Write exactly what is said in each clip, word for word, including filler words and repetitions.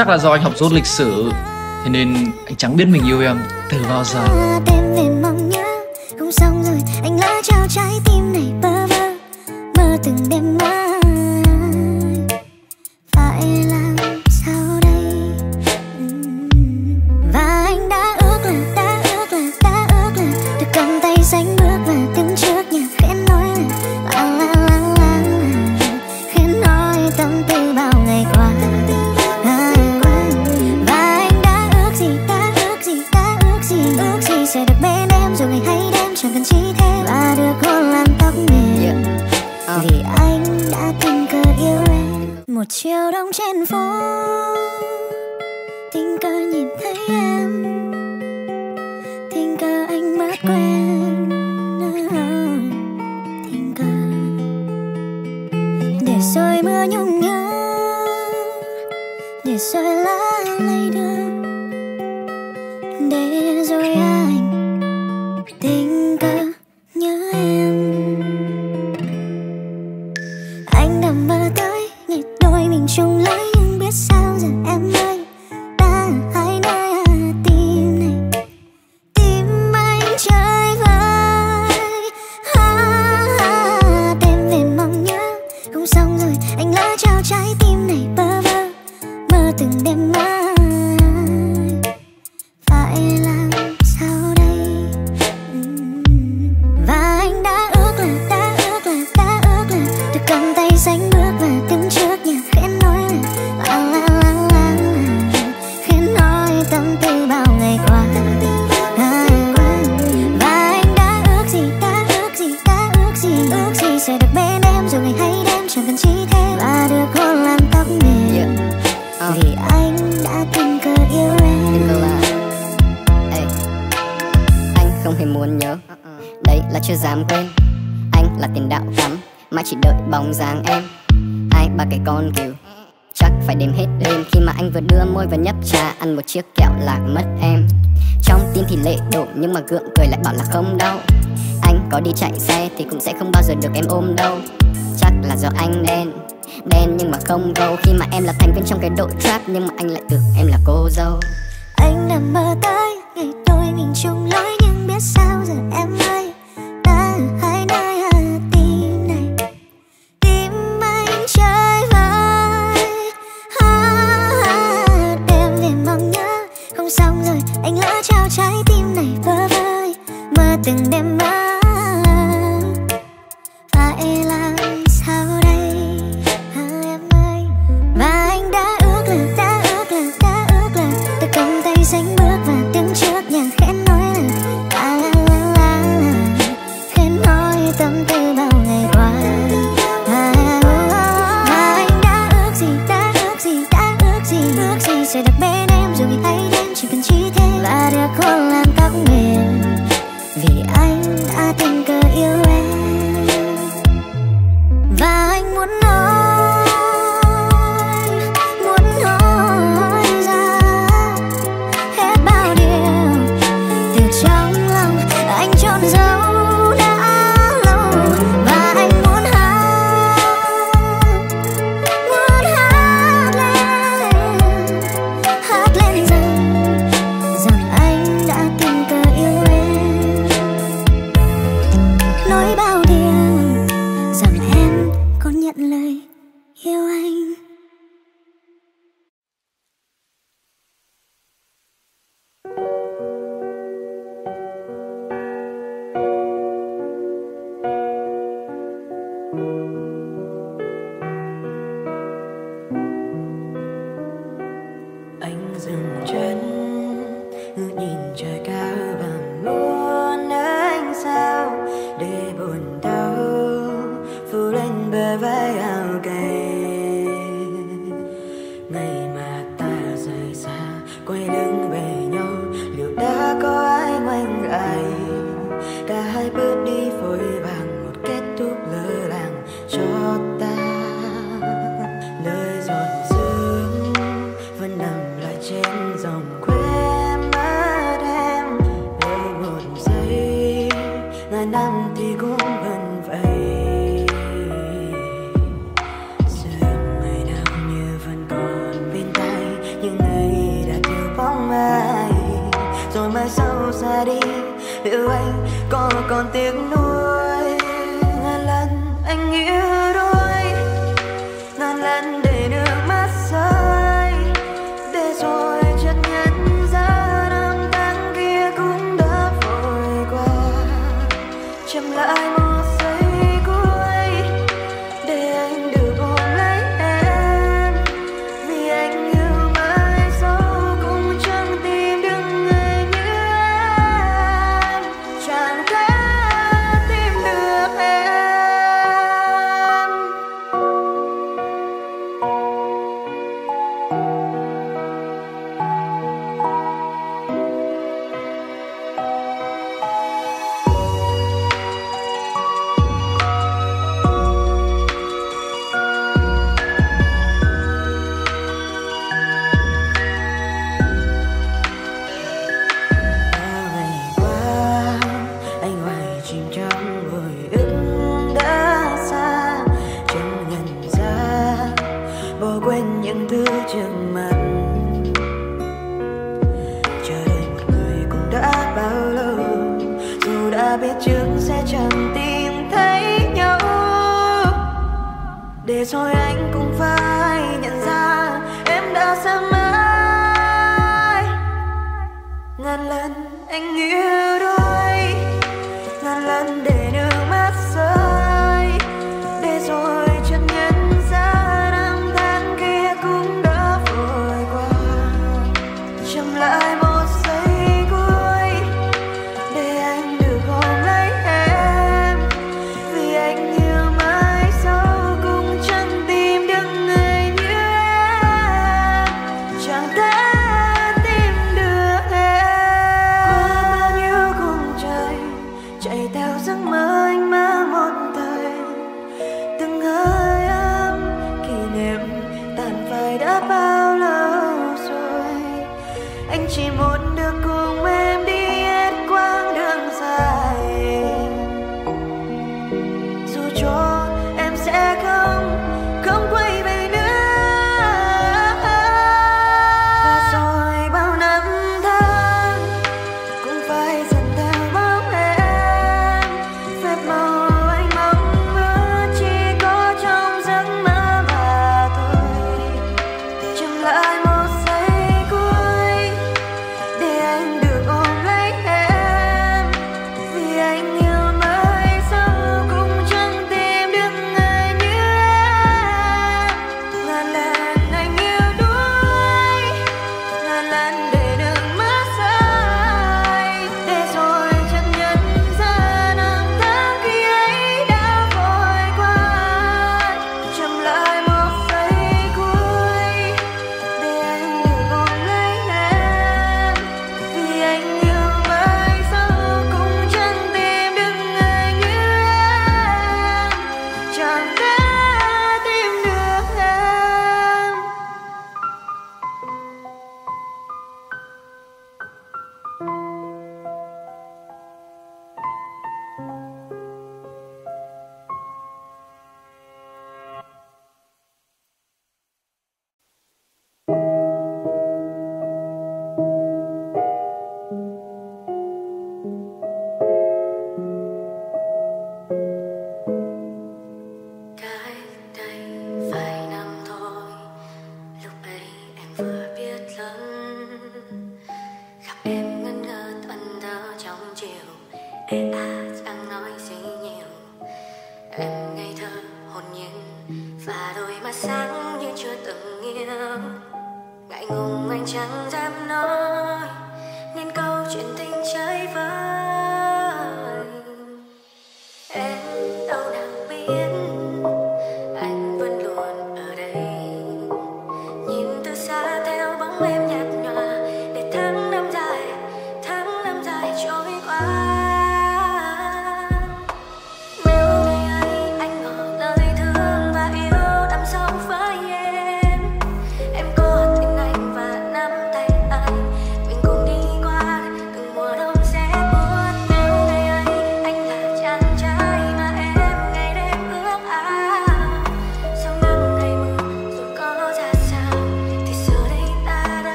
Chắc là do anh học dốt lịch sử, thế nên anh chẳng biết mình yêu em từ bao giờ. Đêm về mong nhớ, không xong rồi, anh lỡ trao trái tim này bơ vơ, mơ từng đêm mãi. Phải làm sao đây? Và anh đã ước là, đã ước là, đã ước là được cầm tay sánh bước và tiến trước nhà khẽ nói là la la la la, khẽ nói tâm tư bao ngày qua. Sẽ được bên em rồi ngày hay đêm chẳng cần chi thêm, và được cô làm tóc mềm yeah. uh. Vì anh đã tình cờ yêu em một chiều đông trên phố, tình cờ nhìn thấy em, tình cờ anh mất quen, tình cờ để rồi mưa nhung nhớ, để rồi lá lây đường, để rồi anh tình cờ nhớ em. Anh đã mơ tới ngày đôi mình chung lối, nhưng biết sao giờ em ơi đã hai nơi à, tim này tim anh chơi vơi à, à, đêm về mong nhớ, không xong rồi anh lỡ trao trái tim này bơ vơ, mơ từng đêm mơ. Sánh bước và tiếng trước nhà khẽ nói là la la la, khẽ nói tâm tư bao ngày qua. Và anh đã ước gì, đã ước gì, đã ước gì, ước gì sẽ được bên em rồi ngày hay đêm chẳng cần chi thêm, và được cô làm tóc mềm vì anh đã tình cờ yêu em. Anh không hề muốn nhớ, đấy là chưa dám quên. Anh là tiền đạo cắm, mãi chỉ đợi bóng dáng em. Hai ba cái con cừu chắc phải đếm hết đêm, khi mà anh vừa đưa môi vào nhấp trà, ăn một chiếc kẹo lạc mất em. Trong tim thì lệ đổ, nhưng mà gượng cười lại bảo là không đau. Anh có đi chạy xe thì cũng sẽ không bao giờ được em ôm đâu. Chắc là do anh đen, đen nhưng mà không gâu, khi mà em là thành viên trong cái đội trap, nhưng mà anh lại tưởng em là cô dâu. Anh đã mơ tới ngày đôi mình chung lối, nhưng biết sao giờ em ơi đã hai nơi. Trời vơi à, à, đêm về mong nhớ, không xong rồi anh lỡ trao trái tim này vơ vơi, mơ từng đêm mơ. Phải làm sao đây à, em ơi? Và anh đã ước là, đã ước là, đã ước là được cầm tay sánh bước và tiếng trước nhà khẽ nói là la la la la, khẽ nói tâm tư bao ngày qua. Sẽ được bên em rồi ngày hay đêm chỉ cần chi thêm, và được cô làm tóc mềm vì anh đã tình cờ yêu em. Và anh muốn nói, muốn nói ra hết bao điều từ trong lòng anh trọn giấu đã lâu. Và anh muốn hát, muốn hát lên, hát lên rằng rằng anh đã tình cờ yêu em, nói bao điều rằng em có nhận lời yêu anh. Nhưng ra đi liệu anh có còn tiếc nuối. Ngàn lần anh yếu đuối, ngàn lần để nước mắt rơi, để rồi chợt nhận ra năm tháng kia cũng đã vội qua. Chậm lại một giây cuối để anh được ôm lấy em, vì anh yêu mãi dẫu cũng chẳng tìm được người như em, chẳng thể tìm được em. Biết trước sẽ chẳng tìm thấy nhau, để rồi anh cũng phải nhận ra em đã xa mãi. Ngàn lần anh yêu đôi, ngàn lần để nước mắt rơi, để rồi chợt nhận ra năm tháng kia cũng đã vội qua. Chậm lại một chỉ muốn được cùng em đi hết quãng đường dài, dù cho em sẽ không không quay về nữa. Và rồi bao năm tháng cũng phải dần theo bóng em, phép màu anh mong ước chỉ có trong giấc mơ mà thôi. Chậm lại một giây I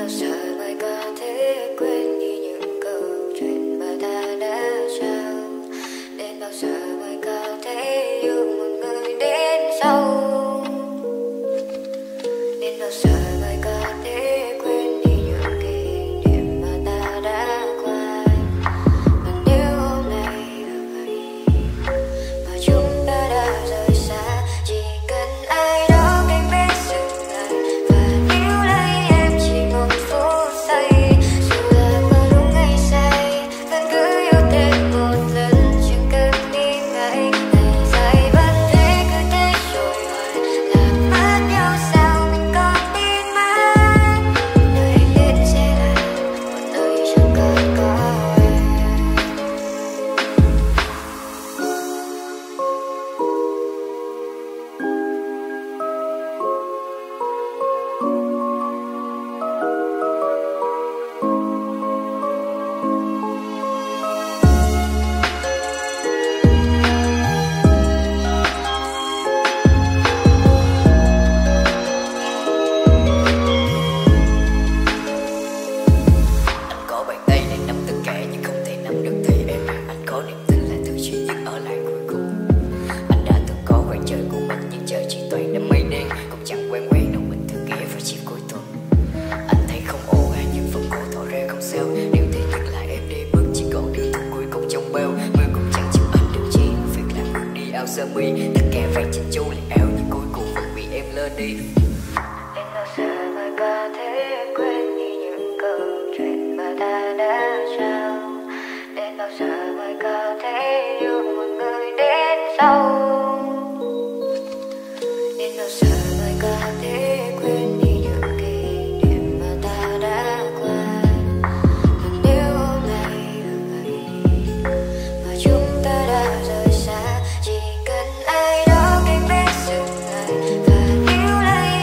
Nó trở lại có thể quên đi những câu chuyện mà ta đã trao. Đến bao giờ mới có thể yêu một người đến sau? Đến bao giờ mới có thể quên đi những kỷ niệm mà ta đã qua? Và nếu hôm nay là ngày mà chúng ta đã rời xa, chỉ cần ai đó canh bên dừng lại. Và nếu lấy em chỉ một phút say, dù là có đúng hay sai, vẫn cứ yêu thêm một lần. Chẳng cần đi ngày ngày dài vẫn thế, cứ thế rồi hoài làm mất nhau sao mình còn tin mãi? Nơi đến sẽ là một nơi chẳng còn có sơ mi tất cả phải chỉnh chu lại áo, nhưng cuối cùng vẫn bị em lơ đi. Đến bao giờ mới có thể quên đi những câu chuyện mà ta đã trao? Đến bao giờ mới có thể yêu một người đến sau? Đến bao giờ mới có thể quên đi những kỷ niệm mà ta đã qua? Và nếu hôm nay là ngày mà chúng ta đã rời xa, chỉ cần ai đó canh bên dừng lại. Và níu lấy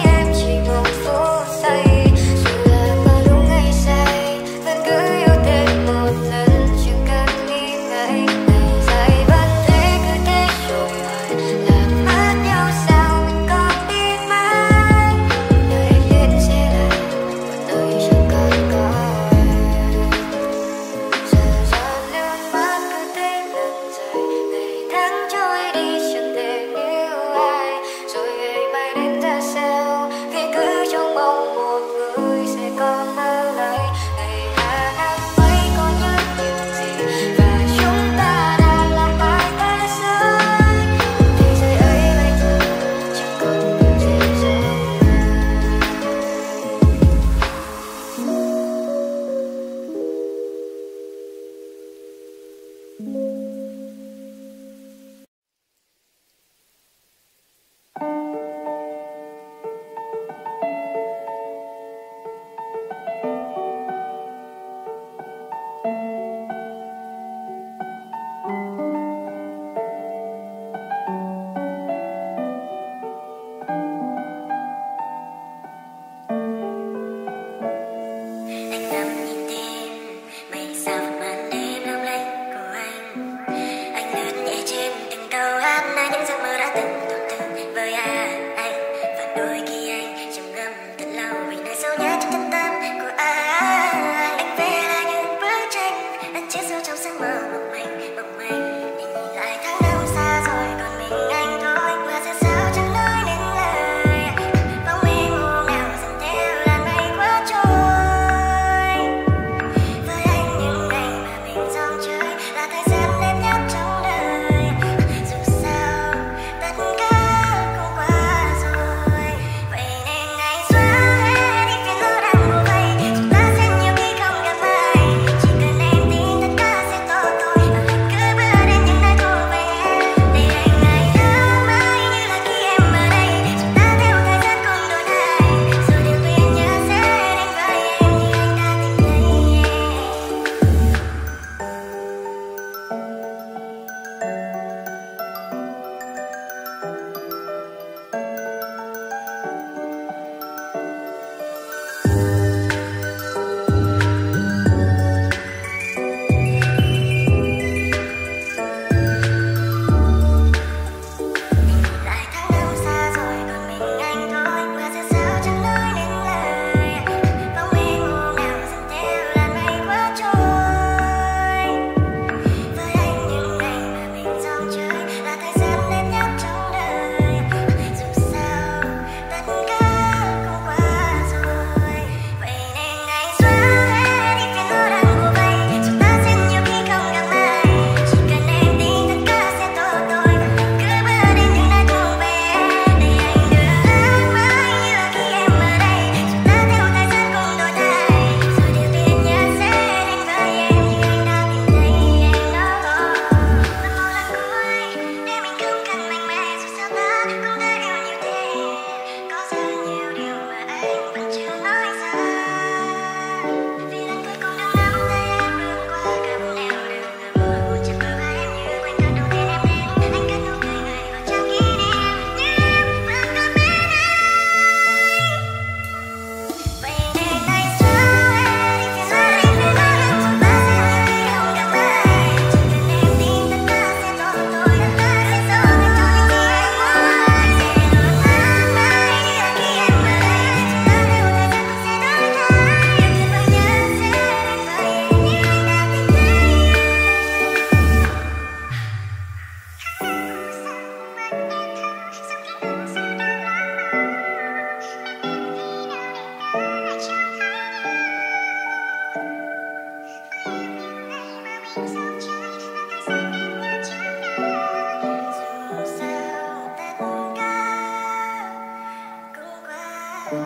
I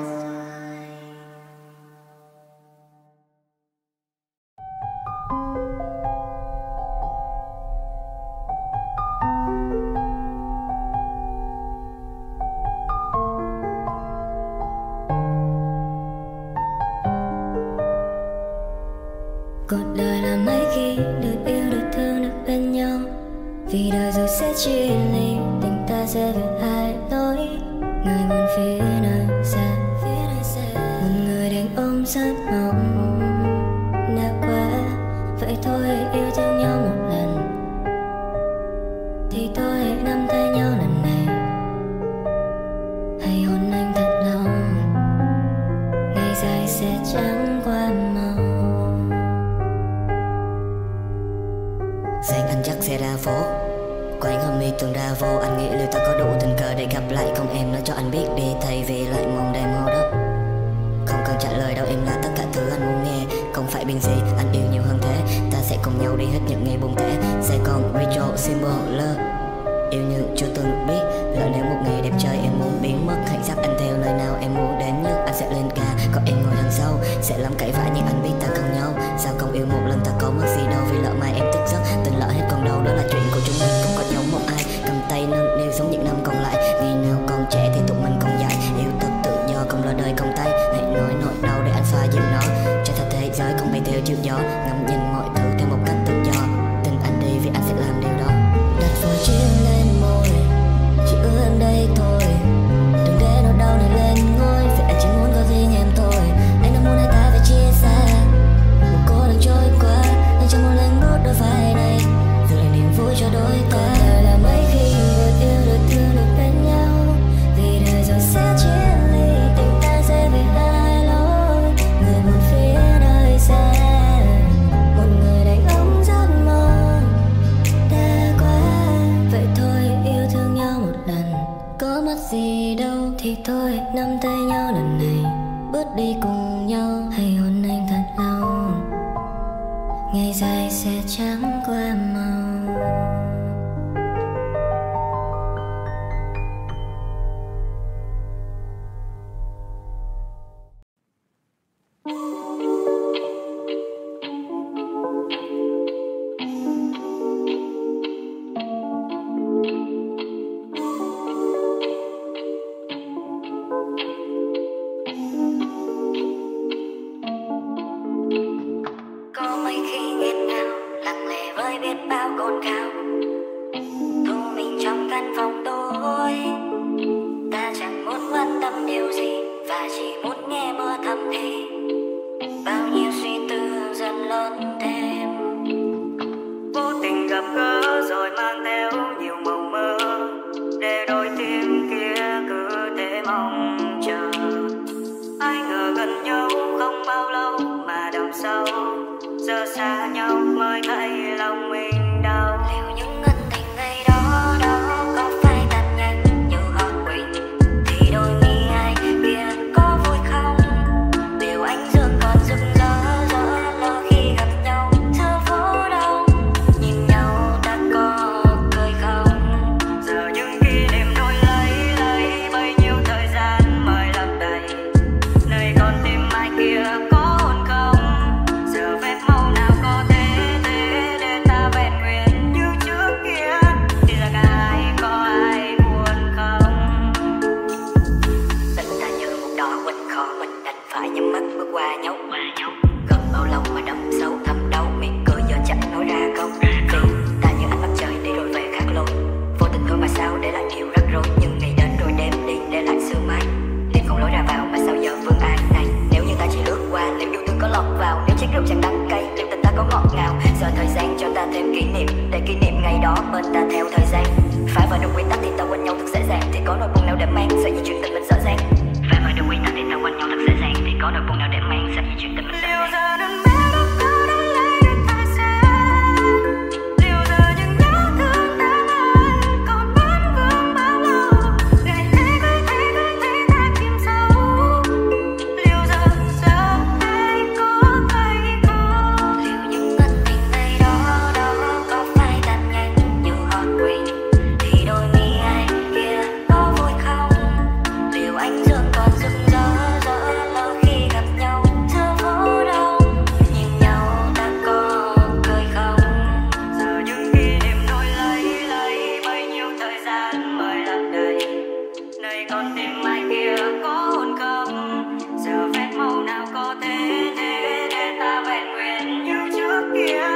tốt đêm mai kia có hồn không, giờ vết màu nào có thế thế để ta vẹn nguyện như trước kia,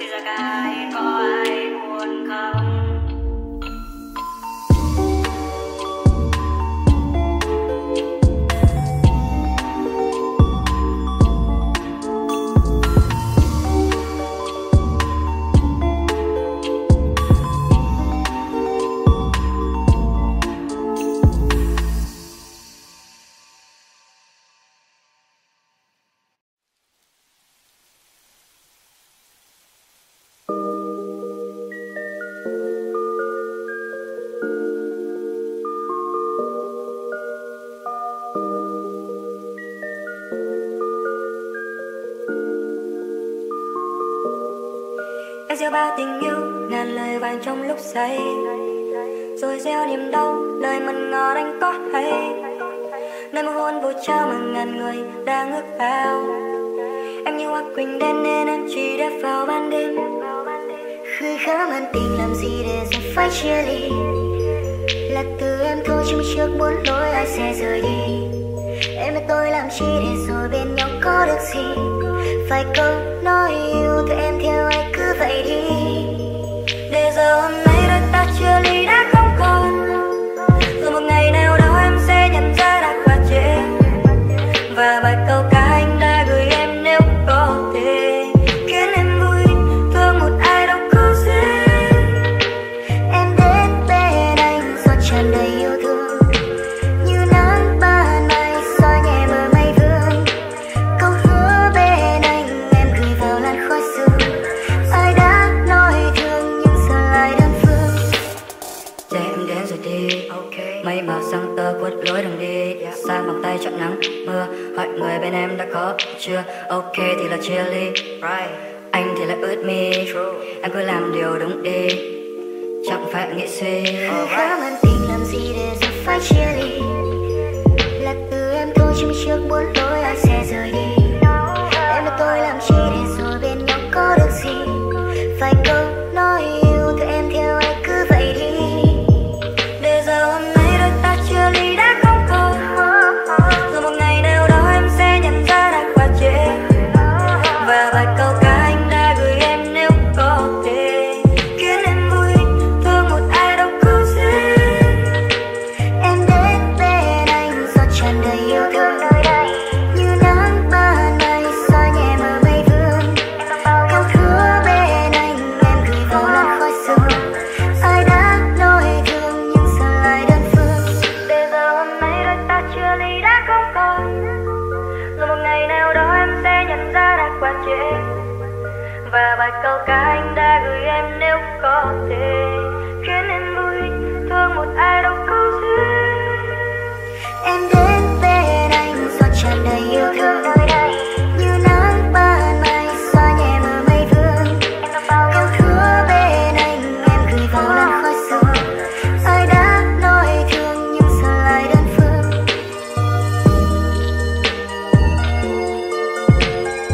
thì giờ cái có ai buồn không? Em gieo bao tình yêu ngàn lời vàng trong lúc say, rồi gieo niềm đau đời mặn ngọt anh có hay, nơi mơ hôn vô trao mà ngàn người đang ước ao. Em như hoa quỳnh đen nên em chỉ đẹp vào ban đêm, khơi khám ân tình làm gì để giờ phải chia ly, là từ em thôi chứ trước bốn lối ai sẽ rời đi. Em và tôi làm chi để rồi bên nhau có được gì, phải câu nói yêu từ em theo ai cứ vậy đi, để giờ hôm nay đôi ta chia ly đã không còn, rồi một ngày nào đó em sẽ nhận ra đã quá trễ, và bài câu ca anh đã gửi em nếu có thể khiến em vui, thương một ai đâu có dễ. Em đến bên anh giọt tràn đầy yêu thương, như nắng ban mai soi nhẹ bờ mây vương, câu hứa bên anh em gửi vào làn khói sương, ai đã nói thương nhưng giờ lại đơn phương. Để em đến rồi đi, okay. Mây màu sáng tơ quất lối đường đi, yeah. Sang bằng tay chọn nắng mưa, hỏi người bên em đã có chưa, ok thì là chia ly, right. Anh thì lại ướt mi, true. Em cứ làm điều đúng đi, chẳng phải nghĩ suy. Khám ân tình làm gì để giờ phải chia ly, là từ em thôi chứ trước bốn lối ai sẽ rời đi. Em và tôi làm chi để rồi bên nhau có được gì, phải câu nói yêu từ em theo ai cứ vậy đi, để giờ hôm nay đôi ta chia ly đã không còn, rồi một ngày nào đó em sẽ nhận ra đã quá trễ, và bài câu ca anh đã gửi em nếu có thể khiến em vui, thương một ai đâu có dễ. Em đến bên anh giọt tràn đầy yêu thương, như nắng ban mai soi nhẹ mờ mây vương, câu hứa bên anh em gửi vào làn khói sương, ai đã nói thương nhưng giờ lại đơn phương. Để giờ hôm nay đôi ta chia ly đã không còn, rồi một ngày nào đó em sẽ nhận ra đã quá trễ, và bài câu ca anh đã gửi em nếu có thể khiến em vui, thương một ai đâu có dễ. Em đến bên anh giọt tràn đầy yêu thương, như nắng ban mai soi nhẹ mờ mây vương, câu hứa bên anh em gửi vào làn khói sương, ai đã nói thương nhưng giờ lại đơn phương. Oh,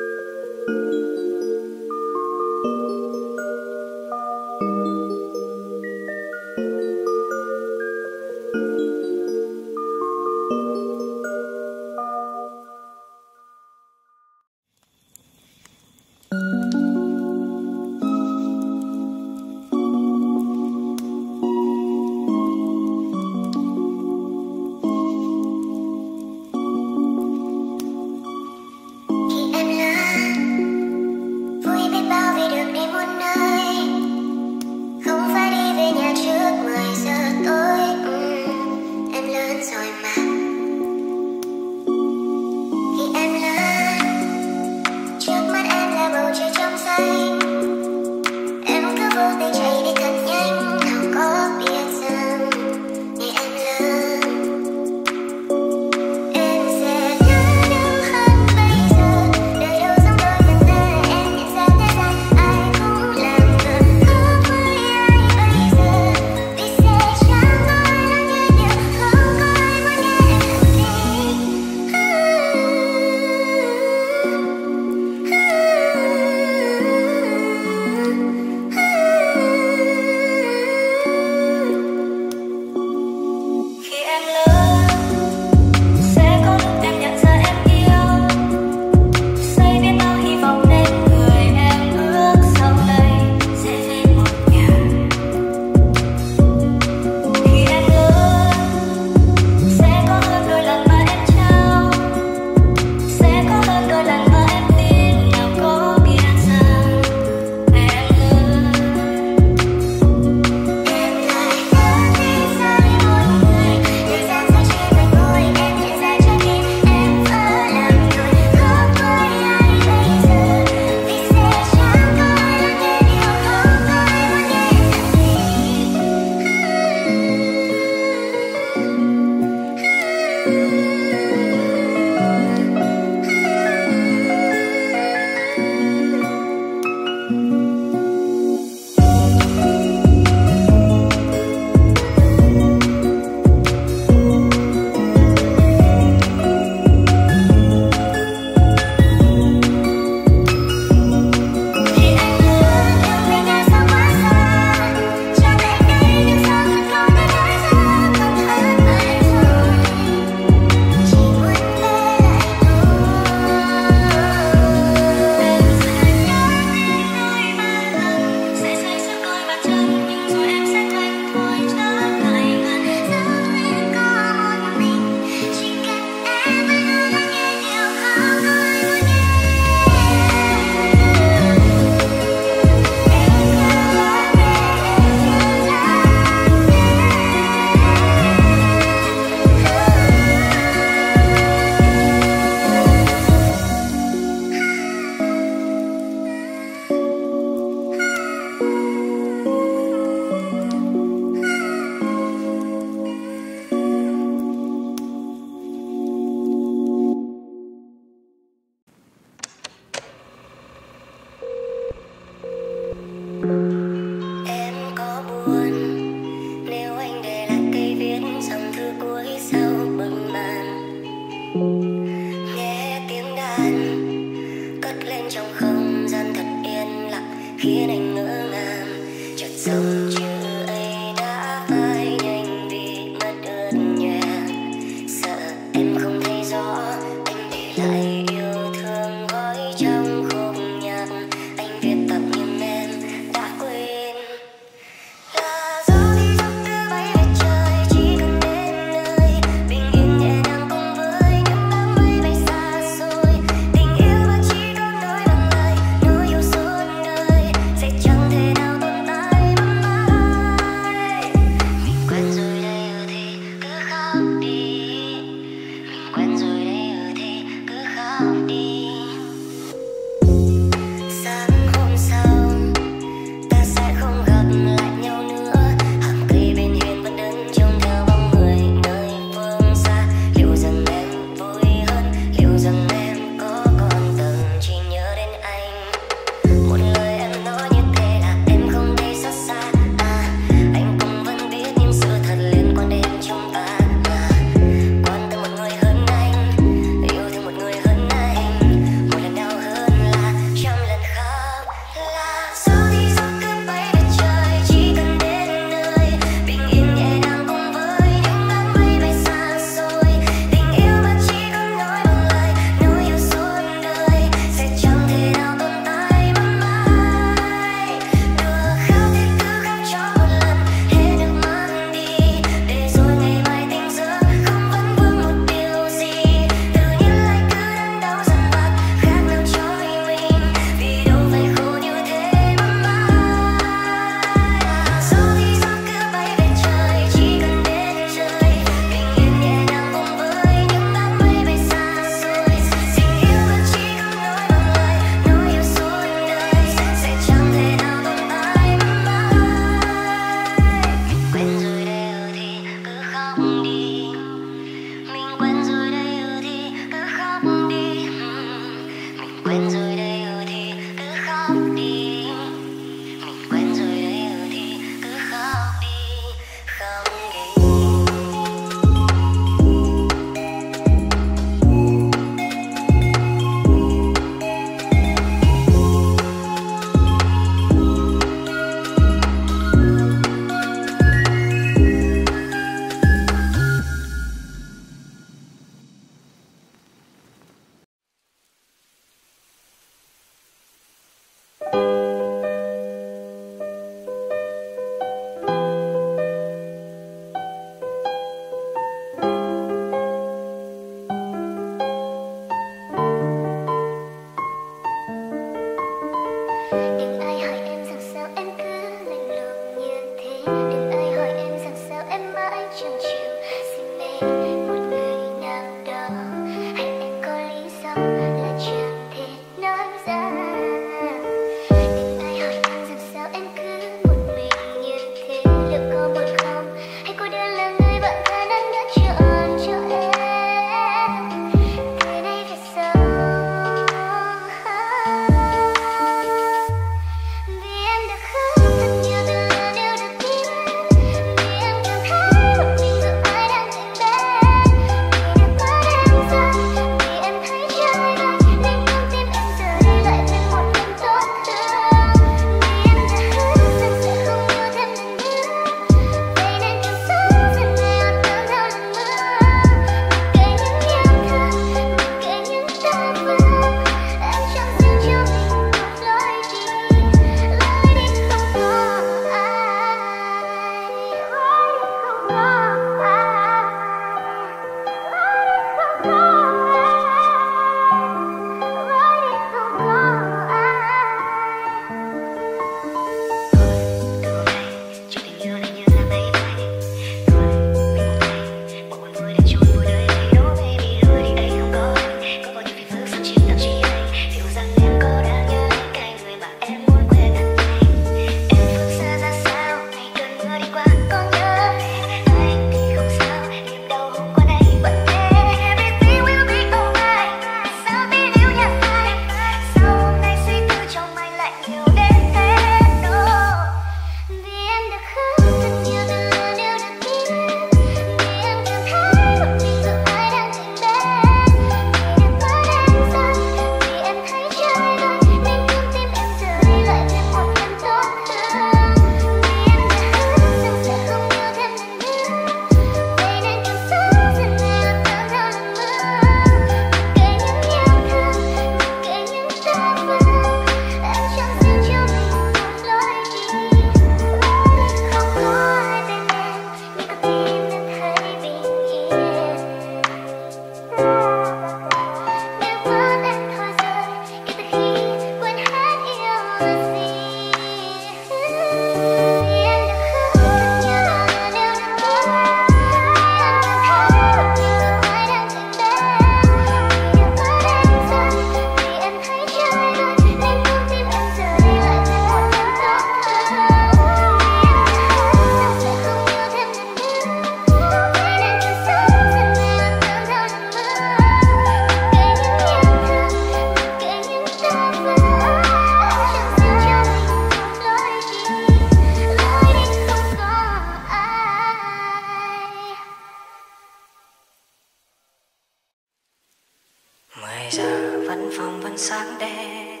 Ngoài giờ vẫn phòng vẫn sáng đêm,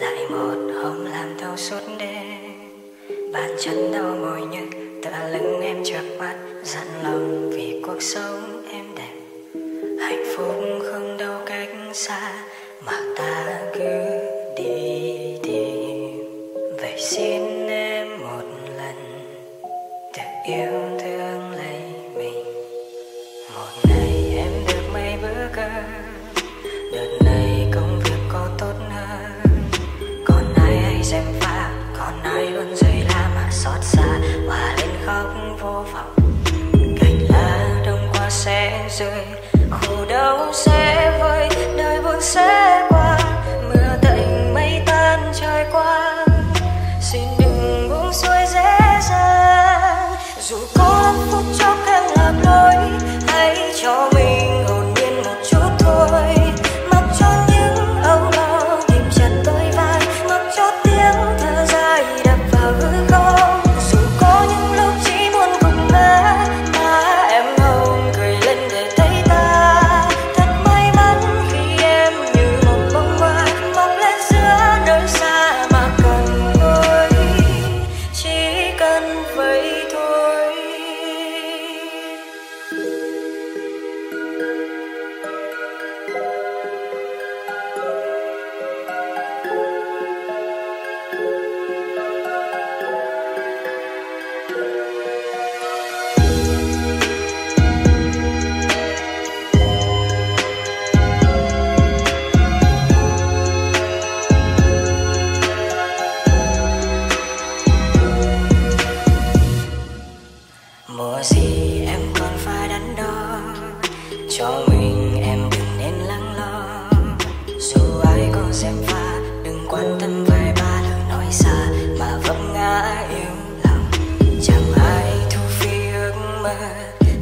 lại một hôm làm thâu suốt đêm. Bàn chân đau mỏi nhức, tựa lưng em chợt mắt, dặn lòng vì cuộc sống em đẹp. Hạnh phúc không đâu cách xa, mà ta cứ đi tìm. Vậy xin em một lần tự yêu thương lấy mình. Một ngày em được mấy bữa cơm, đợt này công việc có tốt hơn. Còn ai hay xem pha, còn ai luôn dây la mà xót xa, hòa lên khóc vô vọng. Cành lá đông qua sẽ rơi, khổ đau sẽ vơi, đời buồn sẽ qua, mưa tạnh mây tan trời qua. Xin đừng buông xuôi dễ dàng, dù có lắm phút chốc em lạc lối, hãy cho mình hồn nhiên một chút thôi. Mặc cho những âu lo tìm chặt đôi vai, mặc cho tiếng thở dài đập vào hư không. Dù có những lúc chỉ muốn gục ngã, mà em hồng cười lên để thấy ta thật may mắn khi em như một bông hoa mọc lên giữa nơi xa mà cần thôi, chỉ cần vậy thôi. Mùa gì em còn phải đắn đo, cho mình em đừng nên lắng lo. Dù ai có xem pha, đừng quan tâm vài ba lời nói xa mà vấp ngã yêu lòng. Chẳng ai thu phi ước mơ,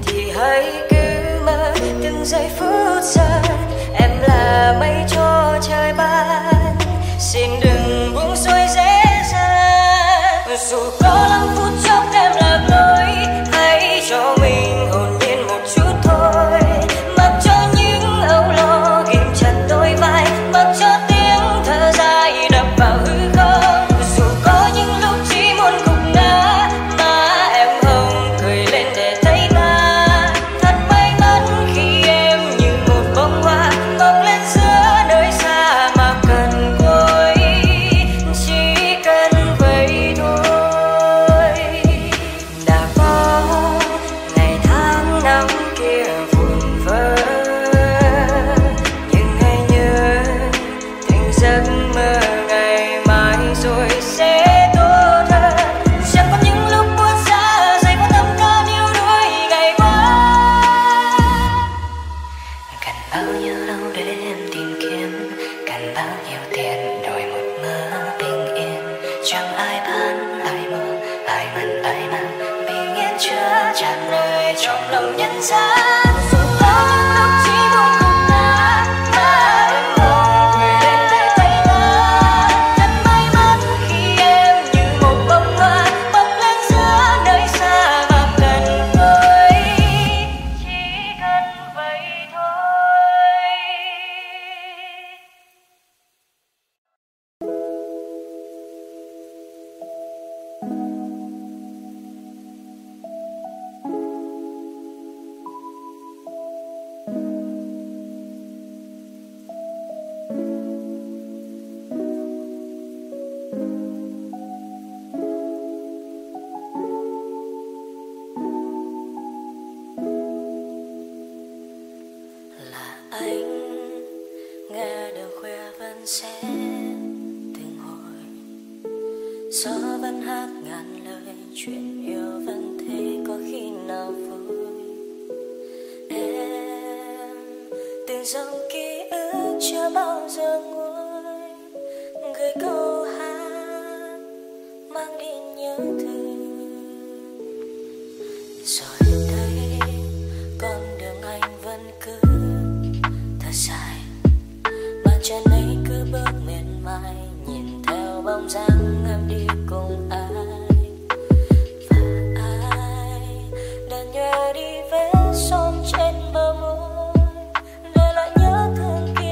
thì hãy cứ mơ từng giây phút giờ. Em là mây cho trời ban, xin đừng buông xuôi dễ dàng. Dù có lắm phút chốc em lạc lối, cho mình hồn nhiên một chút thôi. Mặc cho những âu lo ghim chặt đôi vai, mặc cho tiếng thở dài đập vào hư không. Dù có những lúc chỉ muốn gục ngã, mà em hồng cười lên để thấy ta thật may mắn khi em như một bông hoa mọc lên giữa nơi xa mà cần côi, chỉ cần vậy thôi. Đã có năm kia vụn vỡ, nhưng hãy nhớ thành giấc mơ ngày mai rồi sẽ tốt hơn. Chẳng có những lúc buốt giá dày vào tâm can yêu đuối ngày qua. Cần bao nhiêu lâu để em tìm kiếm, cần bao nhiêu tiền đổi một mơ bình yên. Chẳng ai bán ai mơ, ai mặn ai mang bình yên chưa tràn đời trong lòng nhân gian. Sẽ từng hồi gió vẫn hát ngàn lời, chuyện yêu vẫn thế có khi nào vui. Em từng dòng ký ức chưa bao giờ nguôi, gửi câu hát mang đi nhớ thương. Rồi đây con đường anh vẫn cứ thật dài, bàn chân ấy cứ bước miệt mài, nhìn theo bóng dáng em đi cùng ai. Và ai đã nhớ đi vết son trên bờ môi, để lại nhớ thương kia.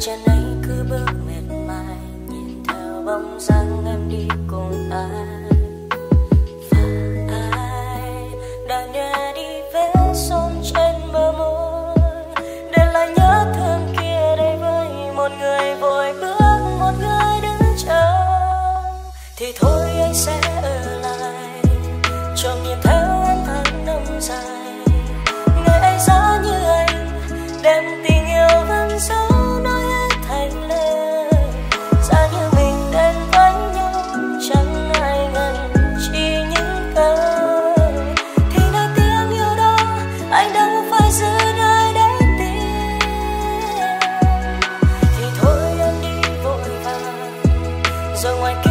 chân anh cứ bước miệt mài, nhìn theo bóng dáng em đi cùng ai. Thì thôi anh sẽ ở lại cho nhìn theo em tháng năm dài, ngày anh giá như anh đem tình yêu vẫn giấu nói hết thành lời. Giá như mình đến với nhau chẳng ai ngần chỉ những câu, thì nay tiếng yêu đó anh đâu phải giữ nơi để tìm. Thì thôi em đi vội vàng rồi ngoài kia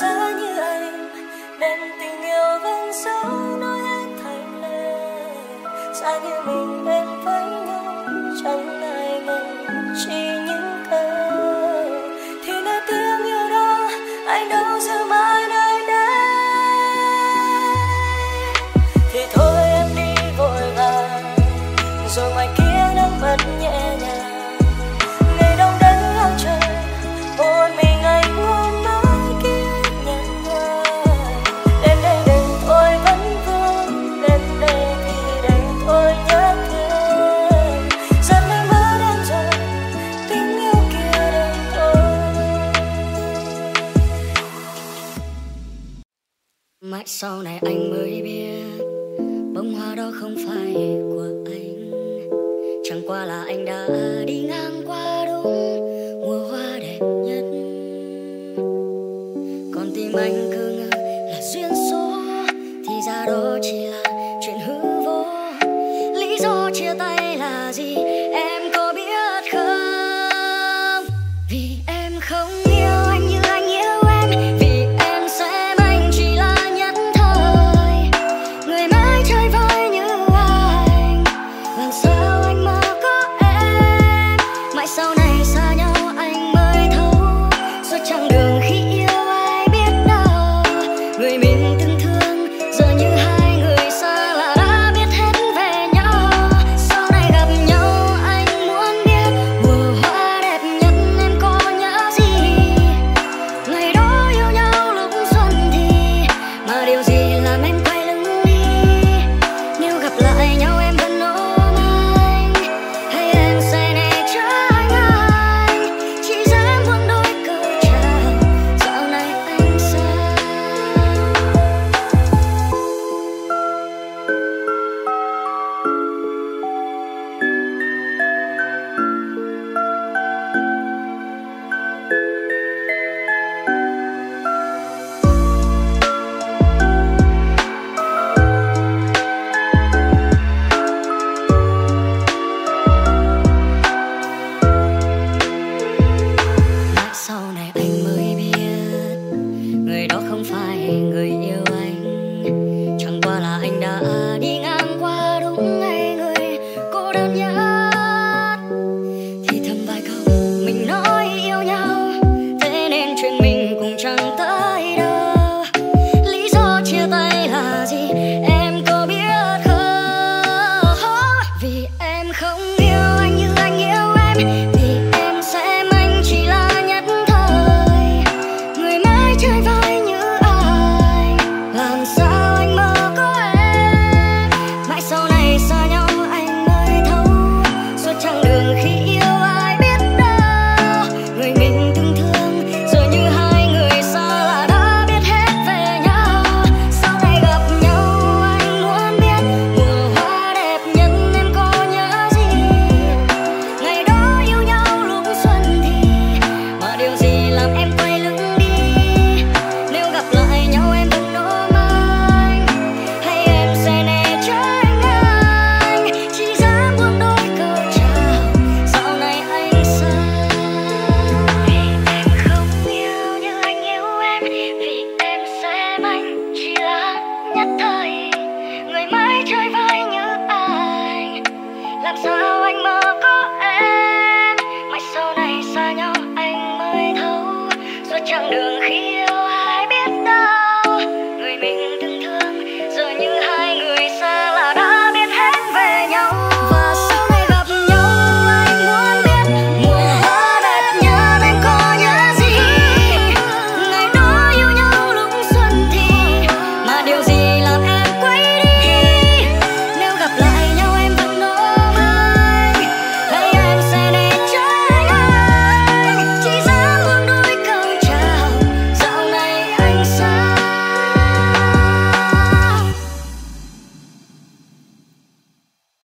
giá như anh đem tình yêu vẫn giấu nói hết thành lời. Giá như mình đến với nhau chẳng ai ngần chỉ những câu, thì nơi tiếng yêu đó anh đâu giữ mãi nơi đây. Thì thôi em đi vội vàng rồi ngoài kia nắng vẫn nhẹ nhàng. Mãi sau này anh mới biết bông hoa đó không phải của anh, chẳng qua là anh đã